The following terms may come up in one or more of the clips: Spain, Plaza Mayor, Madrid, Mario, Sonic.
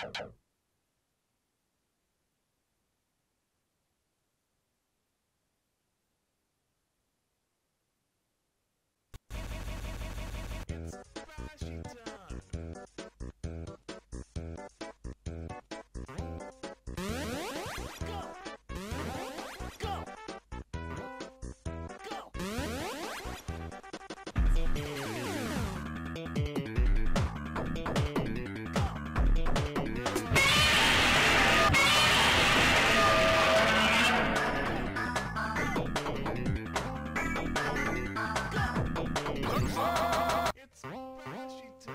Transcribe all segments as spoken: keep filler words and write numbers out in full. Success! It's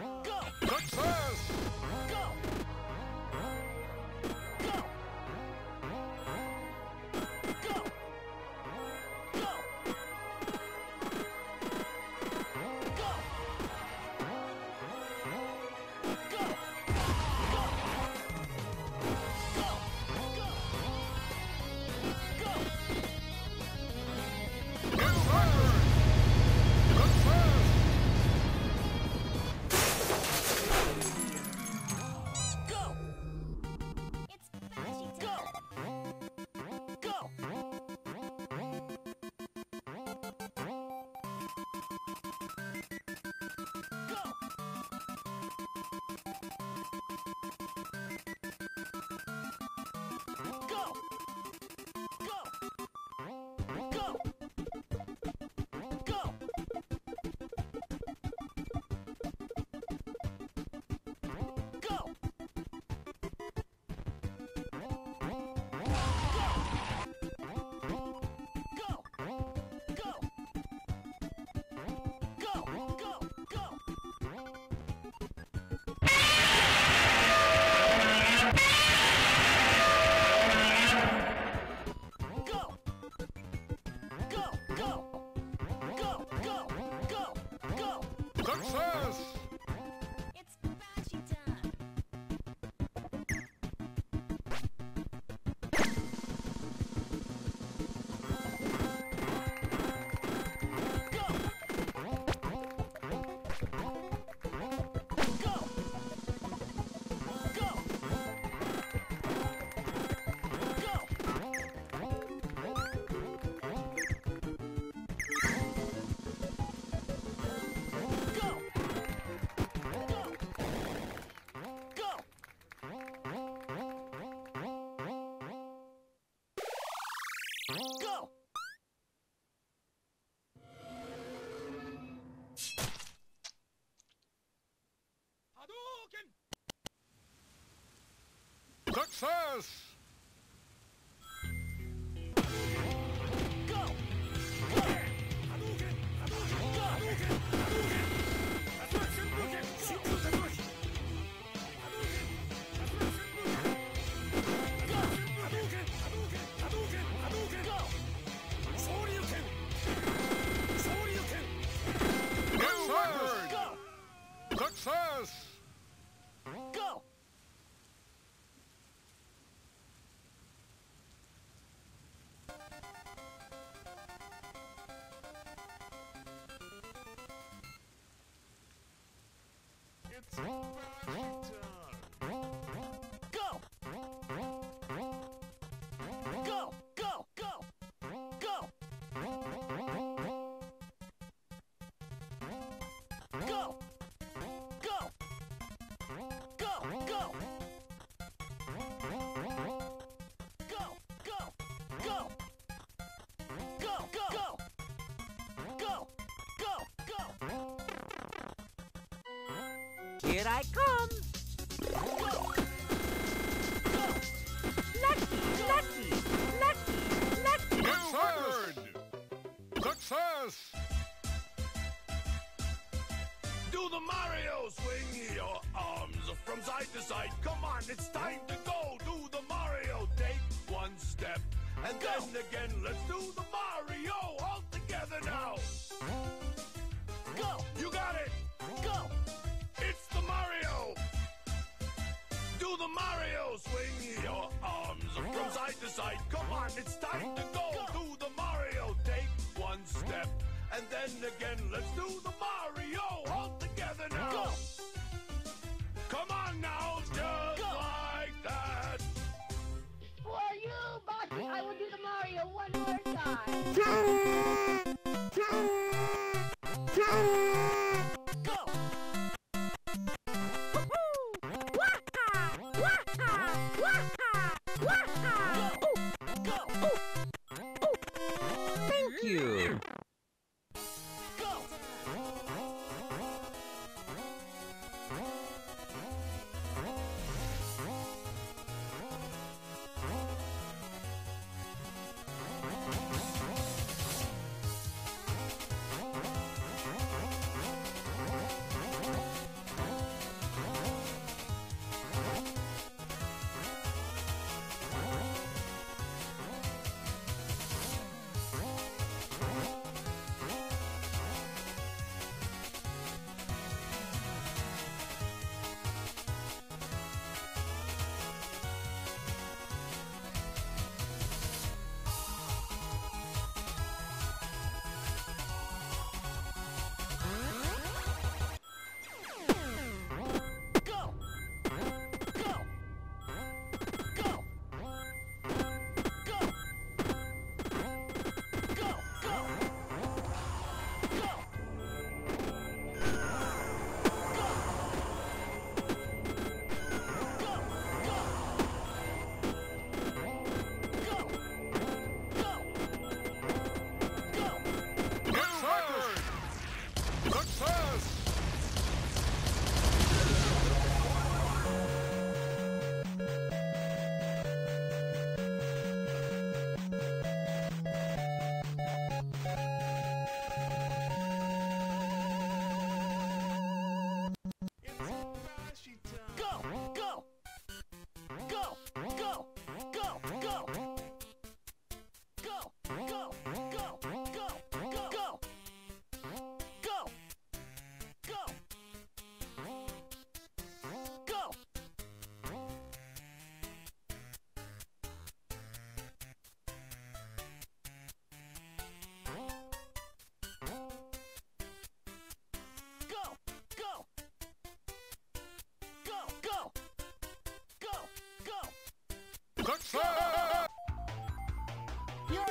magic time. Go! Go! Go! Go! Go! Go! Go! Go! Go! Here I come! Go. Go. Lucky, lucky, lucky, lucky! Good third! Success! Do the Mario! Swing your arms from side to side. Come on, it's time to go! Do the Mario! Take one step. And go. Then again, let's do the Mario! All together now! Go! You got it! Go! It's the Mario! Do the Mario! Swing your arms from side to side. Come on, it's time to go! Do the Mario! Take one step. And then again, let's do the Mario! All together now! Go. Come on now! Just go! You're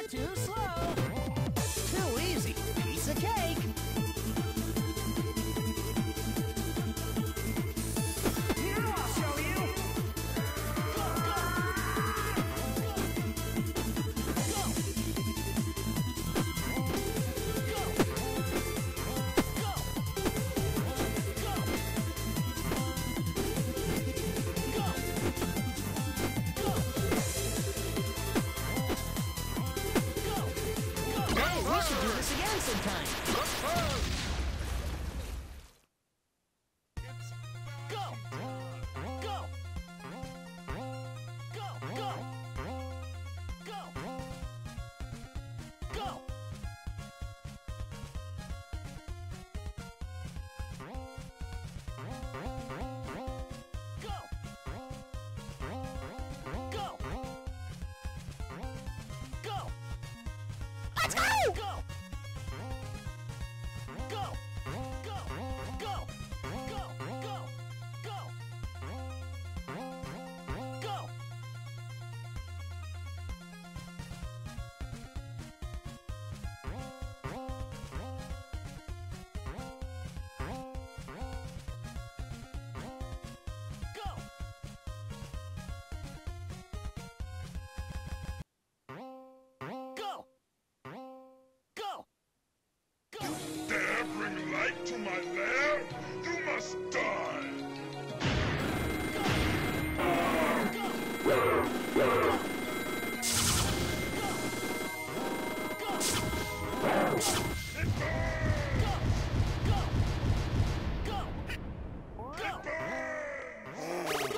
too slow. Too easy. Piece of cake. Here, I'll show you. Go, go. Go. Go. Go. Go. Go. Go. Sometime. Go! Go! Go! Go! Go! Go! Go! Go! Let's go! Go! To my lair, you must die! Go! Go! Go! Go! Go! Go! Go! Go! Go! Go!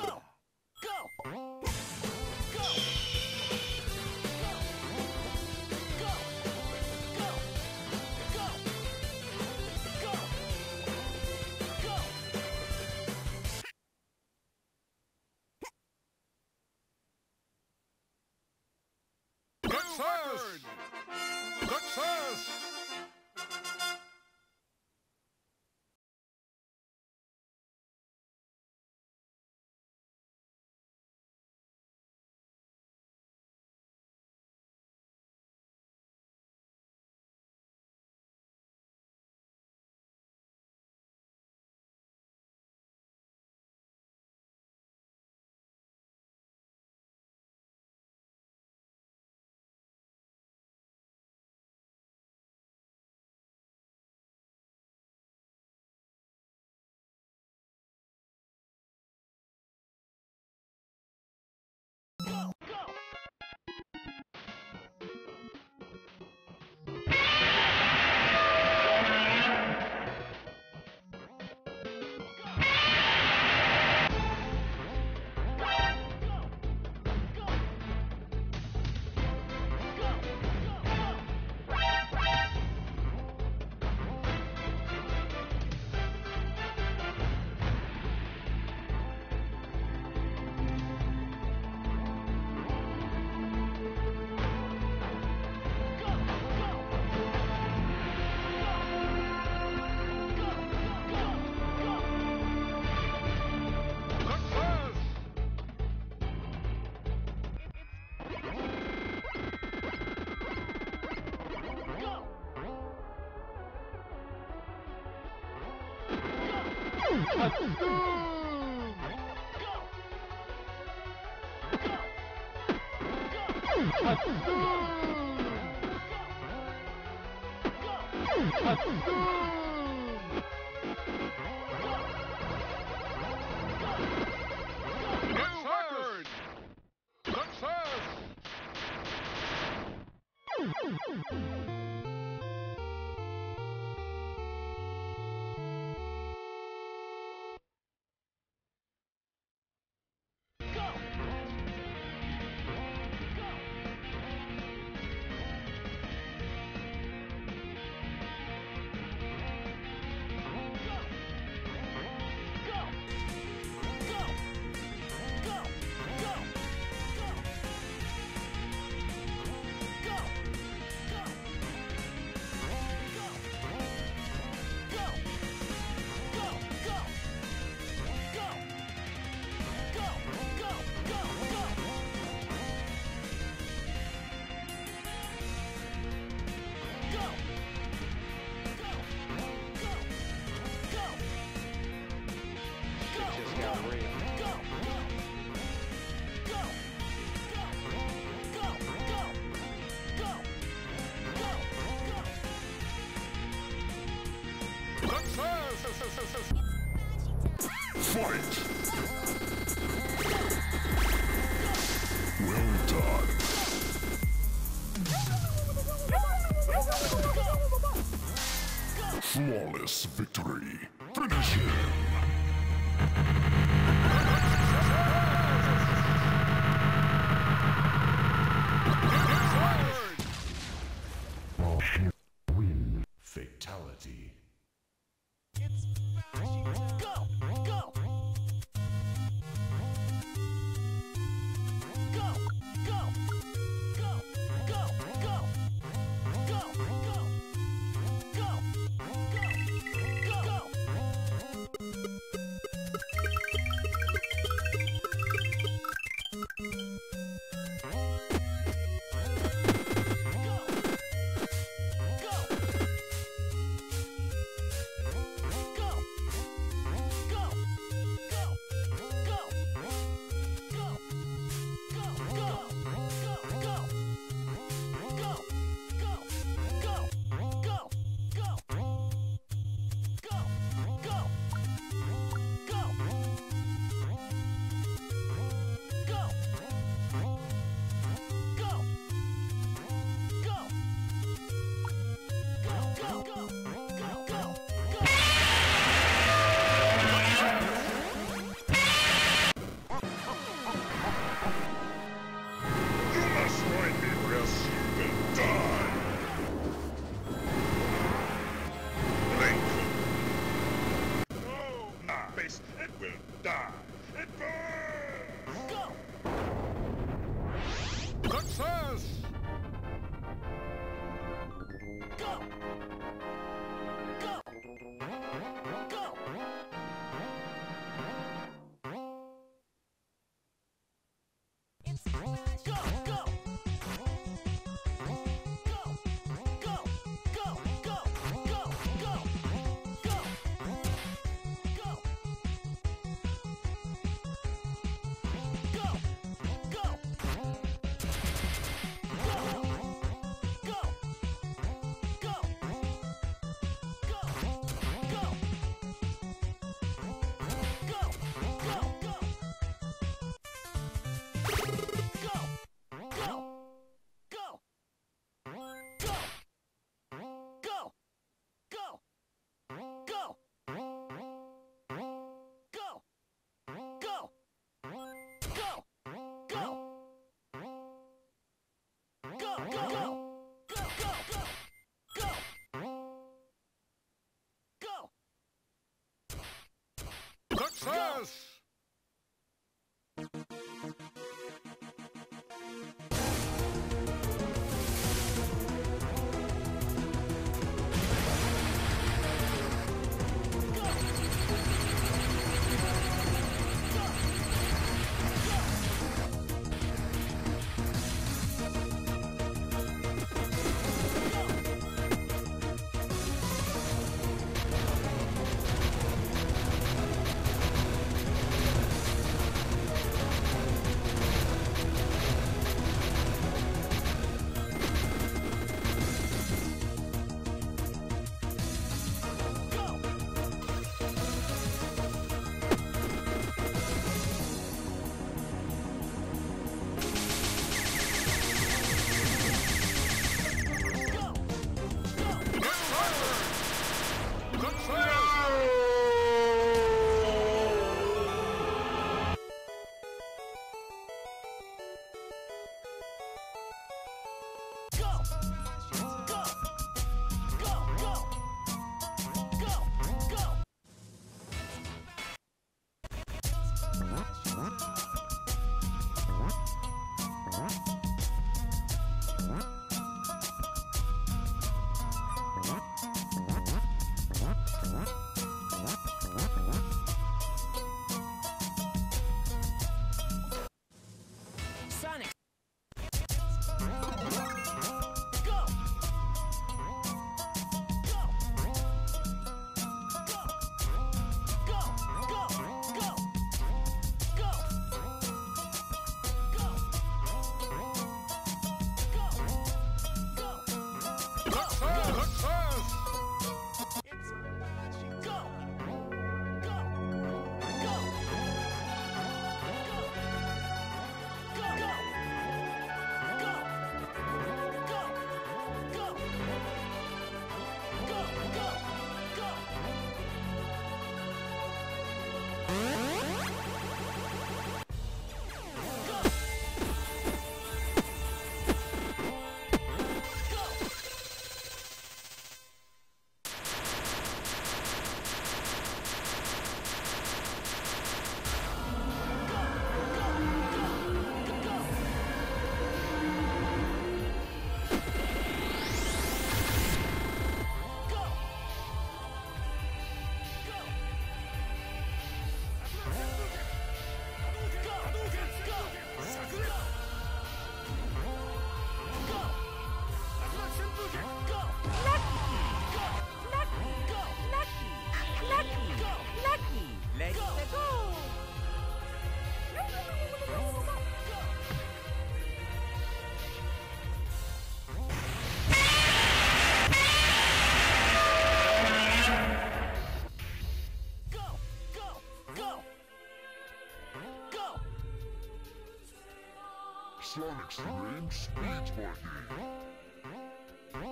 Sonics range speed fighting.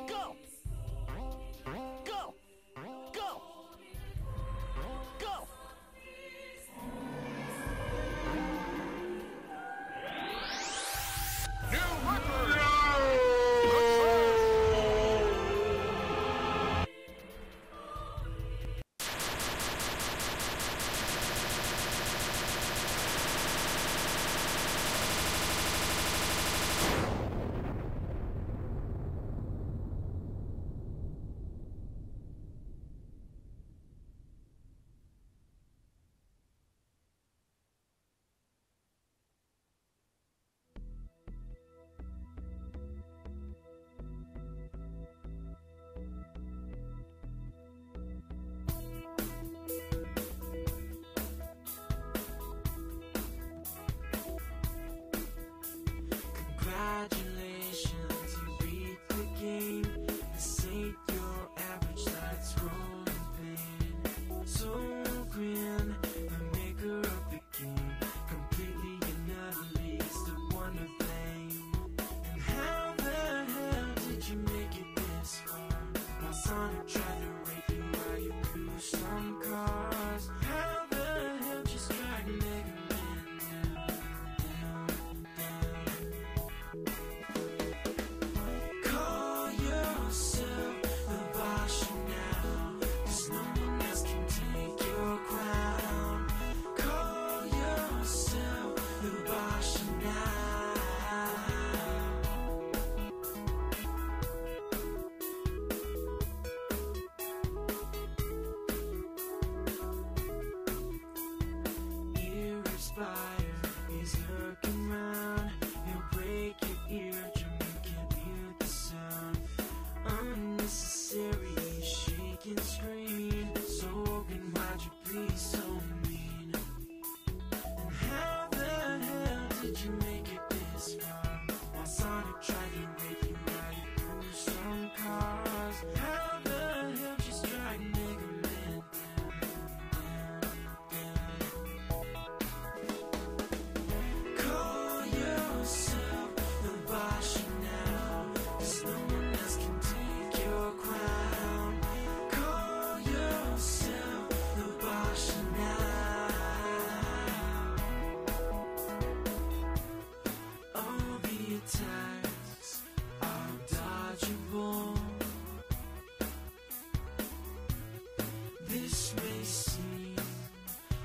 Go! Go! Go! Go! New record! Congratulations, you beat the game. This ain't your average night's rolling pain. So grin, the maker of the game, completely and utterly is the one to blame. And how the hell did you make it this far? My Sonic tried to rape you while you pushed on cars. How the hell just tried to make it? He's looking round, he'll break your eardrum, you can't hear the sound. Unnecessary, shake and scream. So open, why'd you be so mean? And how the hell did you make it this far? While Sonic tried to rape you while you pushed some cars. How the hell just tried to make a man down, down, down. Attacks are dodgeable. This may seem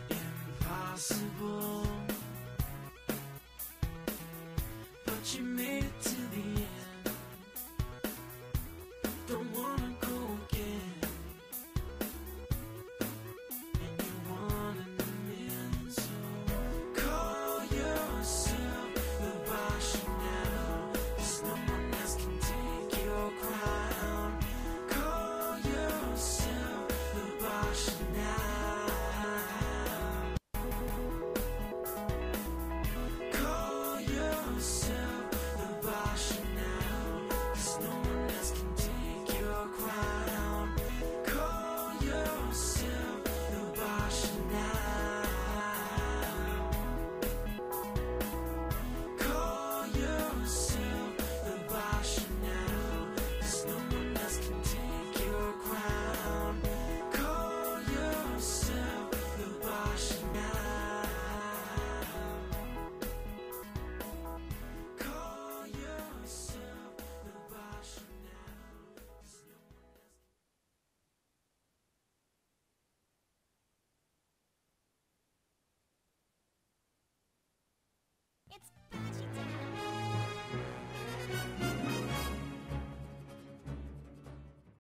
impossible, but you may